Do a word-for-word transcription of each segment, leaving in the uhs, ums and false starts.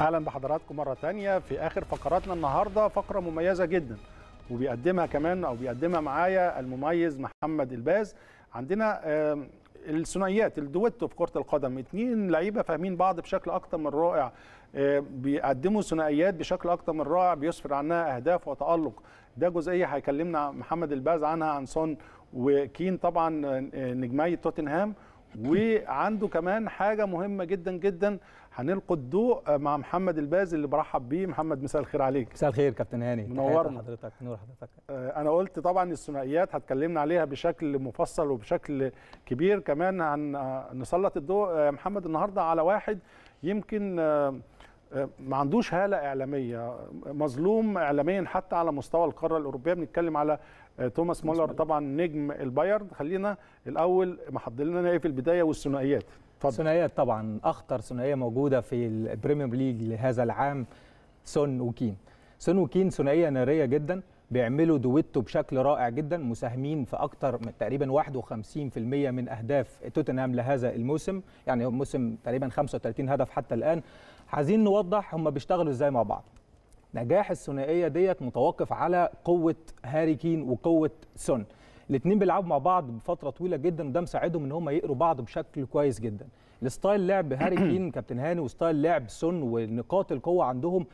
اهلا بحضراتكم مره ثانيه في اخر فقراتنا النهارده، فقره مميزه جدا وبيقدمها كمان او بيقدمها معايا المميز محمد الباز. عندنا الثنائيات الدويتو في كره القدم، اثنين لعيبه فاهمين بعض بشكل اكتر من رائع، بيقدموا ثنائيات بشكل اكتر من رائع بيسفر عنها اهداف وتالق. ده جزئيه هيكلمنا محمد الباز عنها، عن سون وكين طبعا نجمي توتنهام. وعنده كمان حاجه مهمه جدا جدا هنلقي الضوء مع محمد الباز اللي برحب بيه. محمد مساء الخير عليك. مساء الخير كابتن هاني، منورنا حضرتك. نور حضرتك. انا قلت طبعا الثنائيات هتكلمنا عليها بشكل مفصل وبشكل كبير، كمان هنسلط الضوء محمد النهارده على واحد يمكن ما عندوش هاله اعلاميه، مظلوم اعلاميا حتى على مستوى القاره الاوروبيه. بنتكلم على توماس مولر طبعا نجم البايرن. خلينا الاول محضر لنا ايه في البدايه والثنائيات. اتفضل. الثنائيات طبعا اخطر ثنائيه موجوده في البريمير ليج لهذا العام، سون وكين. سون وكين ثنائيه ناريه جدا، بيعملوا دويتو بشكل رائع جدا، مساهمين في اكتر من تقريبا واحد وخمسين بالمئة من اهداف توتنهام لهذا الموسم، يعني موسم تقريبا خمسة وثلاثين هدف حتى الان. عايزين نوضح هم بيشتغلوا ازاي مع بعض. نجاح الثنائيه ديت متوقف على قوه هاري كين وقوه سون. الاثنين بيلعبوا مع بعض بفتره طويله جدا، وده مساعدهم ان هم يقروا بعض بشكل كويس جدا. الستايل لعب هاري كين كابتن هاني وستايل لعب سون ونقاط القوه عندهم،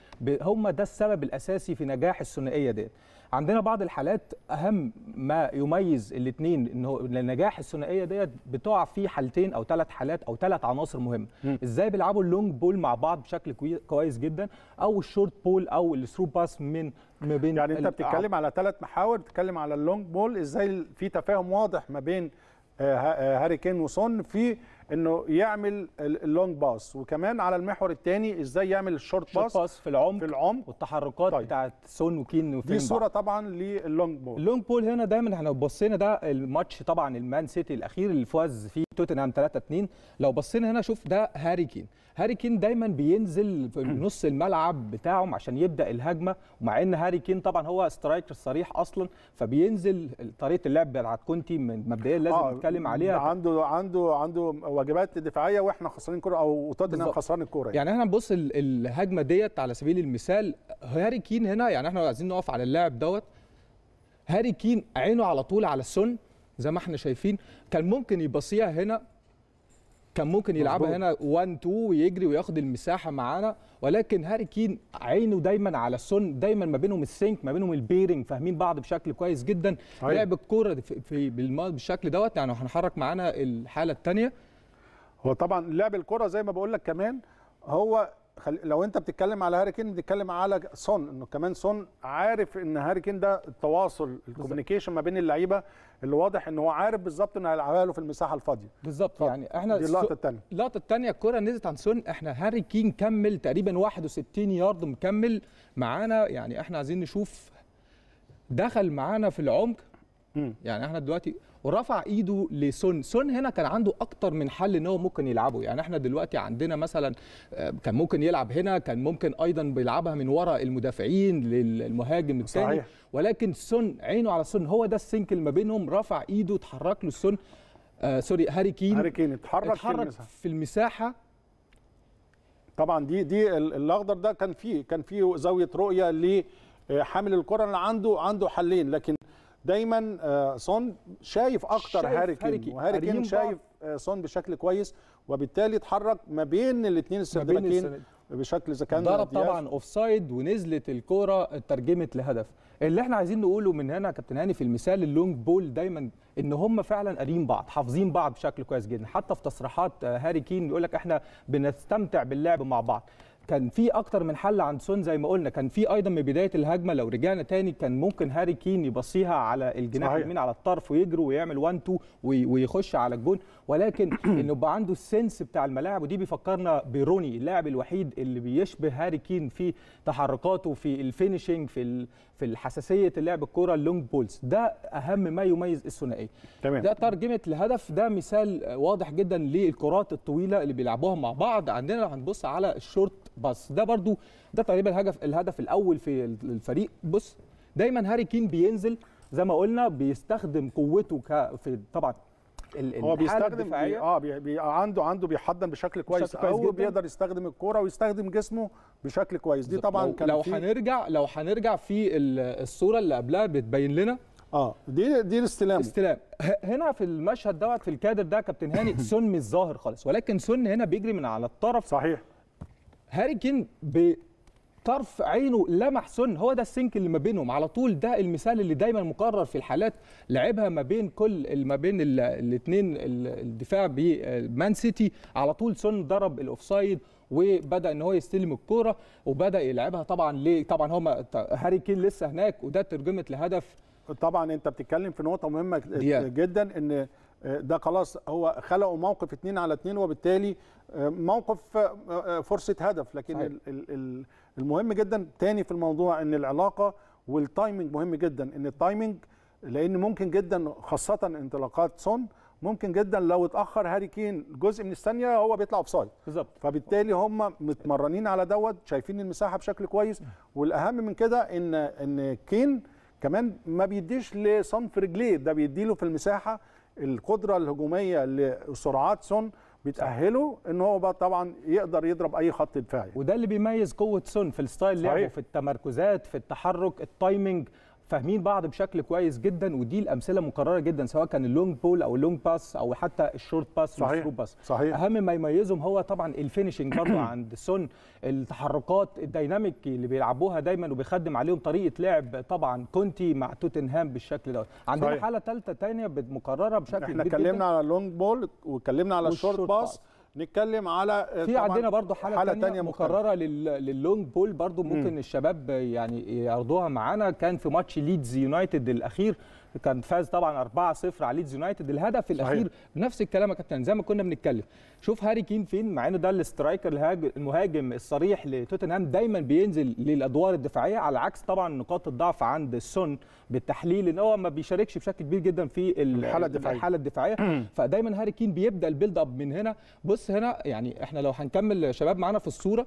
هم ده السبب الاساسي في نجاح الثنائيه ديت. عندنا بعض الحالات اهم ما يميز الاثنين انه نجاح الثنائيه ديت بتقع في حالتين او ثلاث حالات او ثلاث عناصر مهمه. ازاي بيلعبوا اللونج بول مع بعض بشكل كويس جدا، او الشورت بول او الثرو باس من ما بين، يعني انت بتتكلم على ثلاث محاور، بتتكلم على اللونج بول. ازاي في تفاهم واضح ما بين هاري كين وسون في انه يعمل اللونج باس، وكمان على المحور الثاني ازاي يعمل الشورت باس, باس في العمق في العمق والتحركات. طيب. بتاعه سون وكين وفين دي صوره طبعا للونج بول. اللونج بول هنا دايما احنا بصينا ده الماتش طبعا المان سيتي الاخير اللي فاز فيه توتنهام ثلاثة اثنين. لو بصينا هنا شوف ده هاري كين. هاري كين دايما بينزل في نص الملعب بتاعهم عشان يبدا الهجمه، ومع ان هاري كين طبعا هو سترايكر صريح اصلا، فبينزل طريقه اللعب بتاعت كونتي مبدئيا لازم آه نتكلم عليها. عنده عنده عنده واجبات دفاعيه واحنا خسرانين كوره او توتنهام خسران الكوره. يعني. يعني احنا نبص الهجمه ديت على سبيل المثال، هاري كين هنا، يعني احنا عايزين نقف على اللاعب دوت. هاري كين عينه على طول على السن زي ما احنا شايفين، كان ممكن يبصيها هنا، كان ممكن يلعبها هنا واحد اتنين ويجري وياخد المساحه معانا، ولكن هاري كين عينه دايما على السون، دايما ما بينهم السينك، ما بينهم البيرنج، فاهمين بعض بشكل كويس جدا. لعب الكوره في بالشكل دوت، يعني هنحرك معانا الحاله الثانيه. هو طبعا لعب الكوره زي ما بقول لك كمان، هو خل... لو انت بتتكلم على هاري كين بتتكلم على سون، انه كمان سون عارف ان هاري كين ده التواصل الكوميونيكيشن ما بين اللعيبه، اللي واضح ان هو عارف بالظبط انه هيلعبها له في المساحه الفاضيه. بالظبط. يعني احنا دي اللقطه الثانيه. اللقطه الثانيه الكره نزلت عن سون، احنا هاري كين كمل تقريبا واحد وستين يارد مكمل معانا، يعني احنا عايزين نشوف دخل معانا في العمق. يعني احنا دلوقتي ورفع ايده لسون. سون هنا كان عنده اكتر من حل ان هو ممكن يلعبه، يعني احنا دلوقتي عندنا مثلا كان ممكن يلعب هنا، كان ممكن ايضا بيلعبها من وراء المدافعين للمهاجم الثاني، ولكن سون عينه على سون، هو ده السينك اللي ما بينهم. رفع ايده اتحرك له سون، آه سوري هاري كين هاري كين اتحرك, اتحرك في, في المساحه. طبعا دي دي الاخضر ده كان فيه كان فيه زاويه رؤيه لحامل الكره اللي عنده عنده حلين، لكن دايما سون شايف اكتر هاري كين، وهاري كين شايف سون بشكل كويس، وبالتالي اتحرك ما بين الاثنين السردباكين بشكل ذكي. ضرب طبعا اوف سايد ونزلت الكوره اترجمت لهدف. اللي احنا عايزين نقوله من هنا كابتن هاني في المثال اللونج بول دايما ان هم فعلا قاريين بعض، حافظين بعض بشكل كويس جدا. حتى في تصريحات هاري كين بيقول لك احنا بنستمتع باللعب مع بعض. كان في اكتر من حل عند سون زي ما قلنا، كان في ايضا من بدايه الهجمه لو رجعنا تاني كان ممكن هاري كين يبصيها على الجناح اليمين على الطرف ويجري ويعمل واحد اتنين ويخش على الجون، ولكن انه يبقى عنده السنس بتاع الملاعب. ودي بيفكرنا بروني اللاعب الوحيد اللي بيشبه هاري كين في تحركاته، في الفينيشنج، في في الحساسيه اللعب الكوره اللونج بولز. ده اهم ما يميز الثنائيه. ده ترجمت لهدف، ده مثال واضح جدا للكرات الطويله اللي بيلعبوها مع بعض. عندنا لو هنبص على الشورت بس ده برضو ده تقريبا الهدف الهدف الاول في الفريق. بص دايما هاري كين بينزل زي ما قلنا، بيستخدم قوته ك في طبعا هو بيستخدم اه بي... عنده عنده بيحضن بشكل كويس قوي، بيقدر يستخدم الكوره ويستخدم جسمه بشكل كويس. دي طبعا لو كان لو هنرجع لو هنرجع في الصوره اللي قبلها بتبين لنا اه دي دي الاستلام استلام هنا في المشهد دوت في الكادر ده كابتن هاني سون مش ظاهر خالص، ولكن سون هنا بيجري من على الطرف. صحيح. هاري كين بطرف عينه لمح سون، هو ده السينك اللي ما بينهم على طول. ده المثال اللي دايما مقرر في الحالات لعبها ما بين كل ما بين الاثنين الدفاع بمان سيتي، على طول سون ضرب الاوفسايد وبدا ان هو يستلم الكوره وبدا يلعبها. طبعا ليه؟ طبعا هو هاري كين لسه هناك، وده ترجمت لهدف. طبعا انت بتتكلم في نقطه مهمه جدا، ان ده خلاص هو خلقوا موقف اتنين على اتنين، وبالتالي موقف فرصه هدف. لكن المهم جدا تاني في الموضوع ان العلاقه والتايمنج مهم جدا، ان التايمنج لان ممكن جدا خاصه انطلاقات سون ممكن جدا لو اتاخر هاري كين جزء من الثانيه هو بيطلع اوفسايد بالظبط. فبالتالي هم متمرنين على دوت، شايفين المساحه بشكل كويس. والاهم من كده ان ان كين كمان ما بيديش لصنف رجليه، ده بيديله في المساحه القدره الهجوميه لسرعات سون، بتاهله ان هو طبعا يقدر يضرب اي خط دفاعي. وده اللي بيميز قوه سون في الستايل لعبه، في التمركزات، في التحرك، التايمنج، فاهمين بعض بشكل كويس جدا. ودي الامثله مكرره جدا سواء كان اللونج بول او اللونج باس او حتى الشورت باس والثرو باس. صحيح. اهم ما يميزهم هو طبعا الفينيشنج برضه عند سون، التحركات الديناميك اللي بيلعبوها دايما وبيخدم عليهم طريقه لعب طبعا كونتي مع توتنهام بالشكل ده. عندنا صحيح. حاله ثالثه ثانيه مكرره بشكل احنا اتكلمنا على اللونج بول واتكلمنا على الشورت باس. نتكلم على في عندنا برضه حاله, حالة تانية مكرره لللونج بول برضه ممكن م. الشباب يعني يعرضوها معانا. كان في ماتش ليدز يونايتد الاخير، كان فاز طبعا أربعة صفر على ليدز يونايتد. الهدف الاخير نفس الكلام يا كابتن زي ما كنا بنتكلم. شوف هاري كين فين، مع انه ده الاسترايكر المهاجم الصريح لتوتنهام، دايما بينزل للادوار الدفاعيه، على عكس طبعا نقاط الضعف عند سون بالتحليل ان هو ما بيشاركش بشكل كبير جدا في الحاله الدفاعيه الحاله الدفاعيه فدايما هاري كين بيبدا البيلد اب من هنا. بص هنا يعني احنا لو هنكمل شباب معانا في الصوره،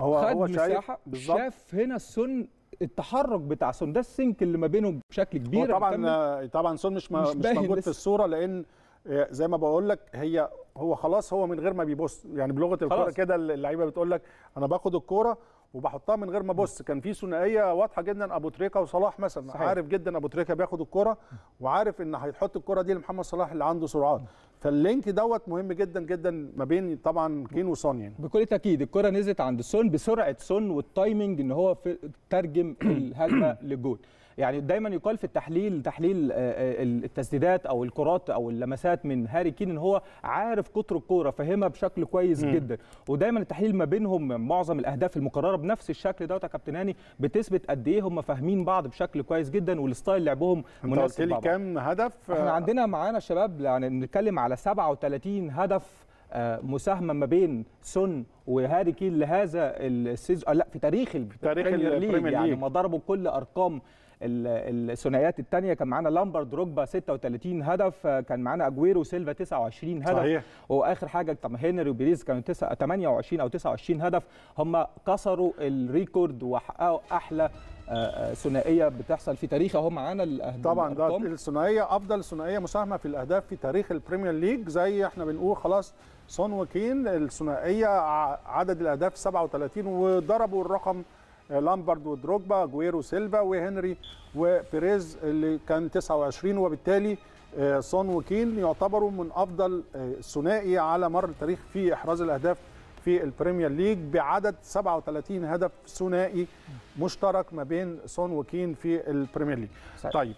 هو هو شايف بالظبط، شاف هنا سون التحرك بتاع سون، ده السينك اللي ما بينهم بشكل كبير. طبعا طبعا سون مش مش, مش موجود في الصوره، لان زي ما بقول لك هي هو خلاص هو من غير ما بيبص، يعني بلغه الكوره كده اللعيبه بتقول لك انا باخد الكوره وبحطها من غير ما ابص. كان في ثنائيه واضحه جدا، ابو تريكة وصلاح مثلا. صحيح. عارف جدا ابو تريكة بياخد الكوره وعارف ان هيحط الكوره دي لمحمد صلاح اللي عنده سرعات. فاللينك دوت مهم جدا جدا ما بين طبعا كين وسون. يعني بكل تاكيد الكره نزلت عند سون بسرعه سون والتايمنج ان هو ترجم الهجمه للجول. يعني دايما يقال في التحليل تحليل التسديدات او الكرات او اللمسات من هاري كين ان هو عارف قطر الكوره، فاهمها بشكل كويس م. جدا. ودايما التحليل ما بينهم معظم الاهداف المكرره بنفس الشكل دوت يا كابتن هاني بتثبت قد ايه هم فاهمين بعض بشكل كويس جدا، والستايل لعبهم مناسب لبعض. كام هدف احنا عندنا معانا شباب؟ يعني بنتكلم على سبعة وثلاثين هدف مساهمه ما بين سون وهاري كين لهذا السيزون، لا في تاريخ البريمير ليج. يعني ما ضربوا كل ارقام الثنائيات الثانيه. كان معانا لامبرد روجبا ستة وثلاثين هدف، كان معانا اجويرو سيلفا تسعة وعشرين هدف. صحيح. واخر حاجه طب هنري وبيريز كانوا ثمانية وعشرين أو تسعة وعشرين هدف. هم كسروا الريكورد وحققوا احلى ثنائيه بتحصل في تاريخها. هم معانا الاهداف طبعا ده الثنائيه افضل ثنائيه مساهمه في الاهداف في تاريخ البريمير ليج. زي احنا بنقول خلاص سون وكين الثنائيه عدد الاهداف سبعة وثلاثين، وضربوا الرقم لامبرد ودروجبا جويرو سيلفا وهنري وبيريز اللي كان تسعة وعشرين. وبالتالي سون وكين يعتبروا من افضل ثنائي على مر التاريخ في احراز الاهداف في البريمير ليج بعدد سبعة وثلاثين هدف ثنائي مشترك ما بين سون وكين في البريمير ليج. صحيح. طيب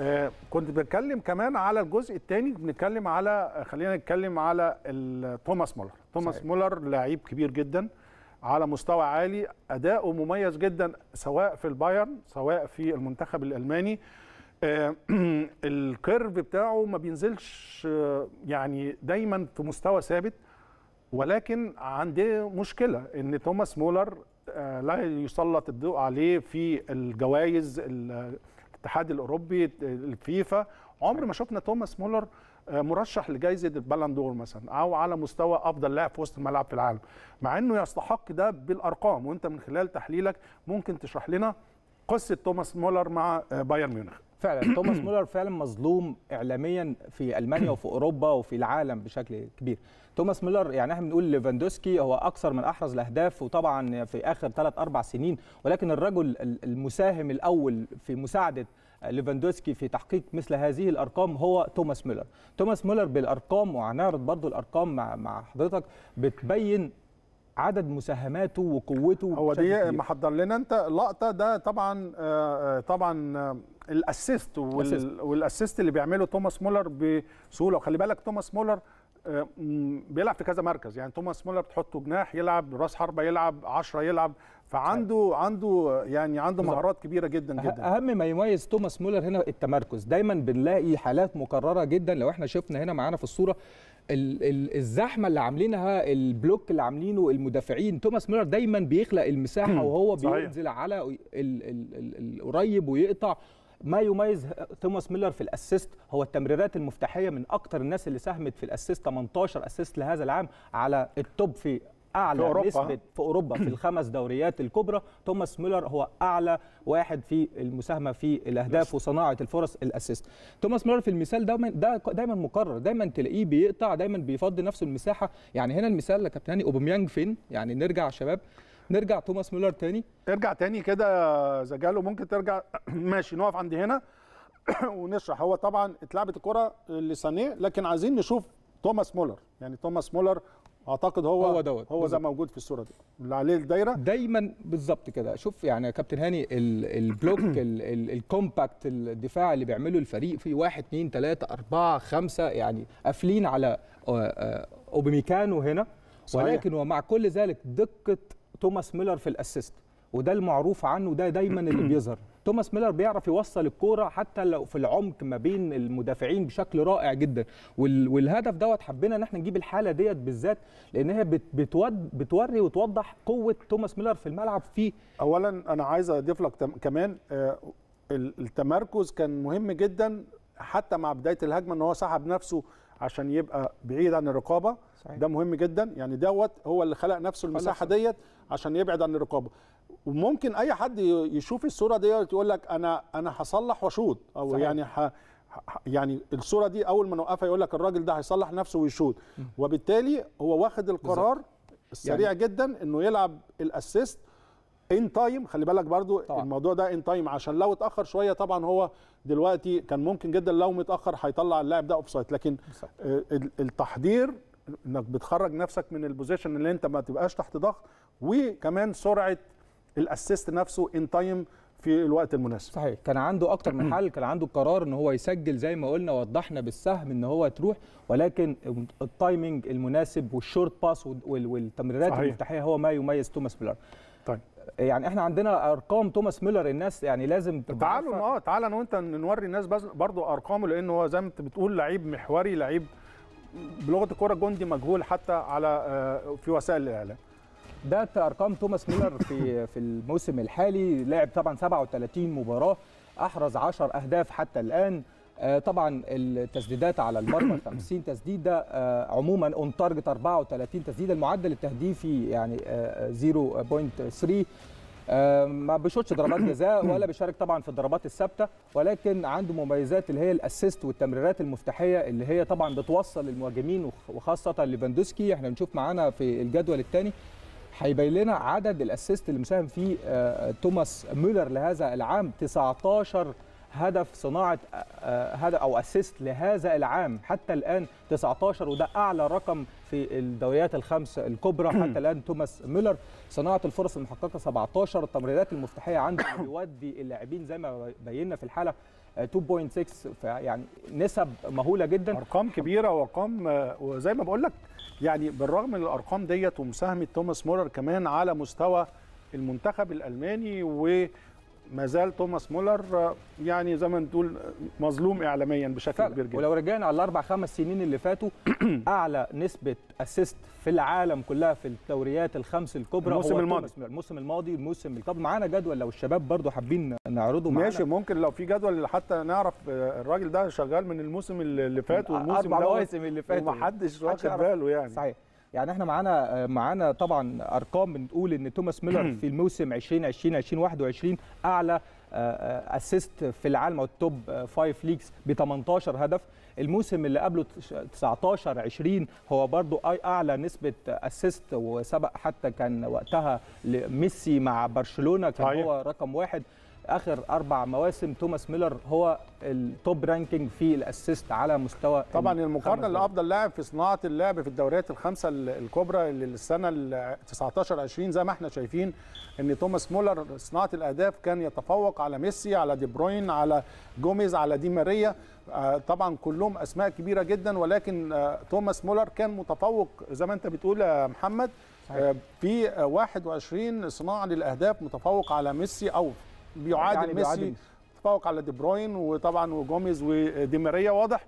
آه كنت بنتكلم كمان على الجزء الثاني، بنتكلم على خلينا نتكلم على توماس مولر. توماس مولر لعيب كبير جدا على مستوى عالي، أداؤه مميز جدا سواء في البايرن سواء في المنتخب الألماني. الكيرف بتاعه ما بينزلش يعني دايما في مستوى ثابت، ولكن عنده مشكلة إن توماس مولر لا يسلط الضوء عليه في الجوائز الاتحاد الأوروبي الفيفا. عمر ما شفنا توماس مولر مرشح لجائزه البالون دور مثلا او على مستوى افضل لاعب في وسط الملعب في العالم، مع انه يستحق ده بالارقام. وانت من خلال تحليلك ممكن تشرح لنا قصه توماس مولر مع بايرن ميونخ. فعلا توماس مولر فعلا مظلوم اعلاميا في المانيا وفي اوروبا وفي العالم بشكل كبير. توماس مولر يعني احنا بنقول ليفاندوفسكي هو اكثر من احرز الاهداف وطبعا في اخر ثلاث اربع سنين، ولكن الرجل المساهم الاول في مساعده ليفاندوفسكي في تحقيق مثل هذه الارقام هو توماس مولر. توماس مولر بالارقام، وهنعرض برضو الارقام مع مع حضرتك، بتبين عدد مساهماته وقوته. هو دي محضر لنا انت لقطه، ده طبعا آآ طبعا آآ الاسيست وال والاسيست اللي بيعمله توماس مولر بسهوله. وخلي بالك توماس مولر بيلعب في كذا مركز، يعني توماس مولر بتحطه جناح يلعب، راس حربه يلعب، عشرة يلعب، فعنده عنده يعني عنده مهارات كبيره جدا جدا. اهم ما يميز توماس مولر هنا التمركز. دايما بنلاقي حالات مكرره جدا، لو احنا شفنا هنا معانا في الصوره الزحمه اللي عاملينها، البلوك اللي عاملينه المدافعين، توماس مولر دايما بيخلق المساحه وهو بينزل على القريب ويقطع. ما يميز توماس مولر في الاسيست هو التمريرات المفتاحيه، من اكتر الناس اللي ساهمت في الاسيست، ثمانية عشر اسيست لهذا العام على التوب في اعلى في نسبه في اوروبا في الخمس دوريات الكبرى. توماس مولر هو اعلى واحد في المساهمه في الاهداف وصناعه الفرص الاسيست. توماس مولر في المثال دايما دا دايما مكرر، دايما تلاقيه بيقطع، دايما بيفضي نفسه المساحه. يعني هنا المثال يا كابتن هاني، اوباميانج فين؟ يعني نرجع يا شباب، نرجع توماس مولر تاني، ترجع تاني كده زجاله، ممكن ترجع ماشي، نقف عند هنا ونشرح. هو طبعا اتلعبت الكره لسانيه، لكن عايزين نشوف توماس مولر. يعني توماس مولر اعتقد هو هو دوت هو ده موجود في الصوره دي اللي عليه الدايره دايما بالظبط كده. شوف يعني يا كابتن هاني البلوك الكومباكت الدفاع اللي بيعمله الفريق، في واحد اثنين ثلاثه اربعه خمسه، يعني قافلين على اوباميكانو هنا، ولكن ومع كل ذلك دقه توماس مولر في الاسيست، وده المعروف عنه، ده دايما اللي بيظهر. توماس مولر بيعرف يوصل الكوره حتى لو في العمق ما بين المدافعين بشكل رائع جدا، والهدف دوت حبينا ان احنا نجيب الحاله ديت بالذات، لان هي بتوري وتوضح قوه توماس مولر في الملعب. فيه اولا انا عايز اضيف لك كمان التمركز كان مهم جدا حتى مع بدايه الهجمه، ان هو سحب نفسه عشان يبقى بعيد عن الرقابه. صحيح. ده مهم جدا، يعني دوت هو اللي خلق نفسه المساحه ديت عشان يبعد عن الرقابه. وممكن اي حد يشوف الصوره ديت يقول لك انا انا هصلح واشوط، او صحيح. يعني ح... يعني الصوره دي اول ما نوقفها يقول لك الراجل ده هيصلح نفسه ويشوط، وبالتالي هو واخد القرار بالزبط. السريع يعني جدا انه يلعب الاسيست ان تايم. خلي بالك برضو طبعا الموضوع ده ان تايم، عشان لو اتاخر شويه طبعا هو دلوقتي كان ممكن جدا لو متاخر هيطلع اللاعب ده اوف سايد، لكن التحضير انك بتخرج نفسك من البوزيشن اللي انت ما تبقاش تحت ضغط، وكمان سرعه الاسيست نفسه ان تايم في الوقت المناسب. صحيح، كان عنده اكتر من حل، كان عنده القرار ان هو يسجل زي ما قلنا، وضحنا بالسهم ان هو تروح، ولكن التايمنج المناسب والشورت باس والتمريرات المفتاحيه هو ما يميز توماس مولر. طيب يعني احنا عندنا ارقام توماس مولر، الناس يعني لازم تعالوا اه تعالوا انا وانت نوري الناس برضه ارقامه، لان هو زي ما انت بتقول لعيب محوري، لعيب بلغه الكوره جندي مجهول حتى على في وسائل الاعلام. ده ارقام توماس مولر في في الموسم الحالي، لعب طبعا سبعة وثلاثين مباراه، احرز عشرة اهداف حتى الان. طبعا التسديدات على المرمى خمسين تسديده، عموما اون تارجت اربعة وثلاثين تسديده، المعدل التهديفي يعني صفر فاصلة ثلاثة، ما بيشوطش ضربات جزاء ولا بيشارك طبعا في الضربات الثابته، ولكن عنده مميزات اللي هي الاسيست والتمريرات المفتاحيه اللي هي طبعا بتوصل المهاجمين وخاصه ليفاندوفسكي. احنا بنشوف معانا في الجدول الثاني هيبين لنا عدد الاسيست اللي مساهم فيه توماس مولر لهذا العام، تسعة عشر هدف صناعه هدف او اسيست لهذا العام حتى الان، تسعة عشر، وده اعلى رقم في الدوريات الخمس الكبرى حتى الان توماس مولر. صناعه الفرص المحققه سبعة عشر، التمريرات المفتاحيه عنده بيودي اللاعبين زي ما بينا في الحاله اثنين فاصلة ستة، فيعني نسب مهوله جدا، ارقام كبيره وارقام. وزي ما بقول لك يعني بالرغم من الارقام ديت ومساهمه توماس مولر كمان على مستوى المنتخب الالماني، و ما زال توماس مولر يعني زي ما نقول مظلوم اعلاميا بشكل كبير جدا. ولو رجعنا على الاربع خمس سنين اللي فاتوا اعلى نسبه اسيست في العالم كلها في الدوريات الخمس الكبرى الموسم الماضي، الموسم الماضي الموسم القادم. معانا جدول لو الشباب برضو حابين نعرضه معانا، ماشي، ممكن لو في جدول حتى نعرف الراجل ده شغال من الموسم اللي فات والموسم اللي فات، ومحدش واخد باله يعني. صحيح. يعني احنا معانا معانا طبعا ارقام بنقول ان توماس مولر في الموسم عشرين عشرين عشرين واحد وعشرين اعلى اسيست في العالم او التوب خمسة ليجز ب تمنتاشر هدف. الموسم اللي قبله تسعتاشر عشرين هو برضو اعلى نسبه اسيست، وسبق حتى كان وقتها ميسي مع برشلونه كان طيب. هو رقم واحد. اخر اربع مواسم توماس ميلر هو التوب رانكينج في الاسيست على مستوى طبعا المقارنه لافضل لاعب في صناعه اللعب في الدوريات الخمسه الكبرى للسنه تسعتاشر عشرين. زي ما احنا شايفين ان توماس مولر صناعه الاهداف كان يتفوق على ميسي، على دي بروين، على جوميز، على دي ماريا، طبعا كلهم اسماء كبيره جدا، ولكن توماس مولر كان متفوق زي ما انت بتقول يا محمد في واحد وعشرين صناعه للاهداف، متفوق على ميسي او بيعادل يعني ميسي، تفوق على دي بروين وطبعا وجوميز ودي ماريا. واضح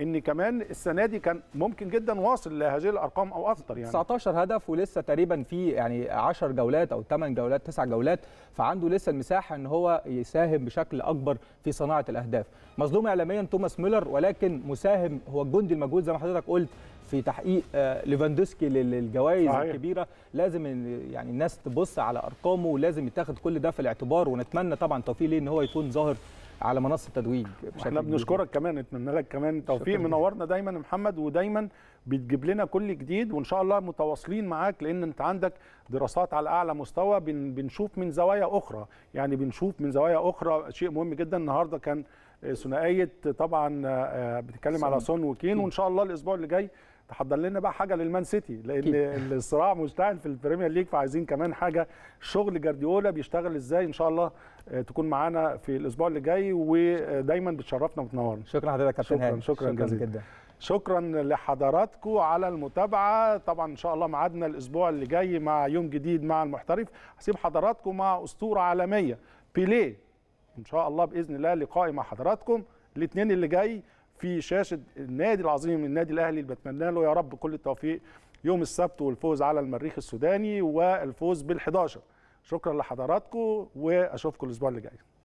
ان كمان السنه دي كان ممكن جدا واصل لهذه الارقام او اكتر، يعني تسعتاشر هدف ولسه تقريبا في يعني عشر جولات او ثمان جولات تسع جولات، فعنده لسه المساحه ان هو يساهم بشكل اكبر في صناعه الاهداف. مظلوم اعلاميا توماس ميلر، ولكن مساهم، هو الجندي المجهود زي ما حضرتك قلت في تحقيق ليفاندوفسكي للجوائز الكبيره. لازم يعني الناس تبص على ارقامه ولازم يتاخد كل ده في الاعتبار، ونتمنى طبعا توفيق ليه ان هو يكون ظاهر على منصه التتويج. احنا بنشكرك كمان، نتمنى لك كمان توفيق، منورنا دايما يا محمد، ودايما بتجيب لنا كل جديد، وان شاء الله متواصلين معاك لان انت عندك دراسات على اعلى مستوى، بنشوف من زوايا اخرى، يعني بنشوف من زوايا اخرى شيء مهم جدا. النهارده كان ثنائيه طبعا بتتكلم على سون وكين، وان شاء الله الاسبوع اللي جاي تحضر لنا بقى حاجه للمان سيتي، لان الصراع مشتعل في البريمير ليج، فعايزين كمان حاجه شغل جارديولا بيشتغل ازاي. ان شاء الله تكون معانا في الاسبوع اللي جاي، ودايما بتشرفنا وتنورنا. شكرا لحضرتك يا كابتن هاني، شكرا جزيلا. شكرا لحضراتكم على المتابعه، طبعا ان شاء الله ميعادنا الاسبوع اللي جاي مع يوم جديد مع المحترف. هسيب حضراتكم مع اسطوره عالميه بيليه ان شاء الله، باذن الله لقائي مع حضراتكم الاثنين اللي جاي في شاشة النادي العظيم النادي الأهلي، اللي بتمنى له يا رب كل التوفيق يوم السبت والفوز على المريخ السوداني والفوز بالحداشر. شكرا لحضراتكم وأشوفكم الأسبوع اللي جاي.